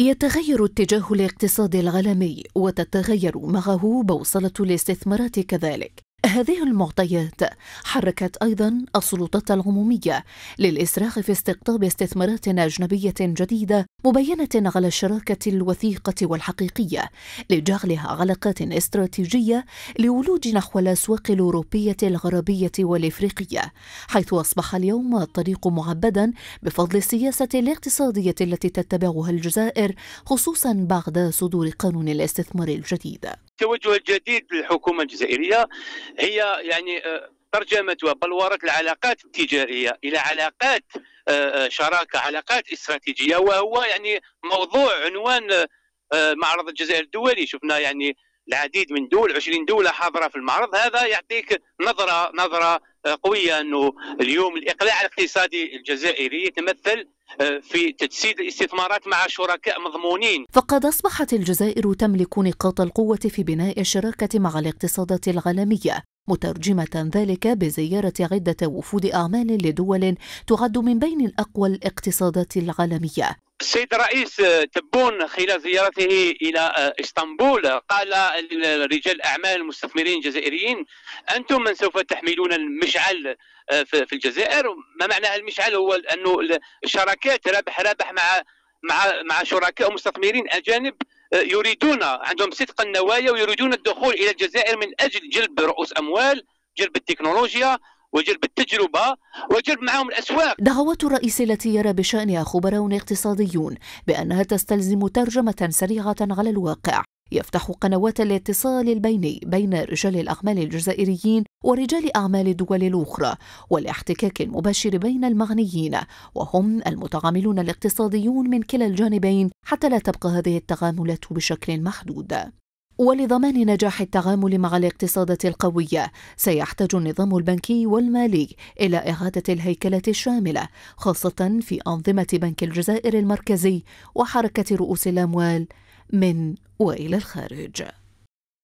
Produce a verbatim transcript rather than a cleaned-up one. يتغير اتجاه الاقتصاد العالمي وتتغير معه بوصلة الاستثمارات كذلك. هذه المعطيات حركت أيضا السلطات العمومية للإسراع في استقطاب استثمارات أجنبية جديدة مبينة على الشراكة الوثيقة والحقيقية لجعلها علاقات استراتيجية لولوج نحو الأسواق الأوروبية الغربية والإفريقية، حيث أصبح اليوم الطريق معبدا بفضل السياسة الاقتصادية التي تتبعها الجزائر، خصوصا بعد صدور قانون الاستثمار الجديد. التوجه الجديد للحكومة الجزائرية هي يعني ترجمتها بلورة العلاقات التجارية إلى علاقات شراكة، علاقات استراتيجية، وهو يعني موضوع عنوان معرض الجزائر الدولي. شفنا يعني العديد من دول، عشرين دولة حاضرة في المعرض. هذا يعطيك نظرة نظرة قوية أنه اليوم الإقلاع الاقتصادي الجزائري يتمثل في تجسيد الاستثمارات مع شركاء مضمونين. فقد أصبحت الجزائر تملك نقاط القوة في بناء الشراكة مع الاقتصادات العالمية، مترجمة ذلك بزيارة عدة وفود أعمال لدول تعد من بين أقوى الاقتصادات العالمية. السيد الرئيس تبون خلال زيارته إلى إسطنبول قال لرجال الأعمال المستثمرين الجزائريين: أنتم من سوف تحملون المشعل في الجزائر. ما معنى المشعل؟ هو أنه الشراكات رابح رابح مع مع مع شركاء مستثمرين أجانب يريدون، عندهم صدق النوايا ويريدون الدخول إلى الجزائر من أجل جلب رؤوس أموال، جلب التكنولوجيا، وجلب التجربة، وجلب معهم الأسواق. دعوة الرئيس التي يرى بشأنها خبراء اقتصاديون بأنها تستلزم ترجمة سريعة على الواقع يفتح قنوات الاتصال البيني بين رجال الأعمال الجزائريين ورجال أعمال الدول الأخرى، والاحتكاك المباشر بين المعنيين وهم المتعاملون الاقتصاديون من كلا الجانبين، حتى لا تبقى هذه التعاملات بشكل محدود. ولضمان نجاح التعامل مع الاقتصادات القوية سيحتاج النظام البنكي والمالي إلى إعادة الهيكلة الشاملة، خاصة في أنظمة بنك الجزائر المركزي وحركة رؤوس الأموال من وإلى الخارج.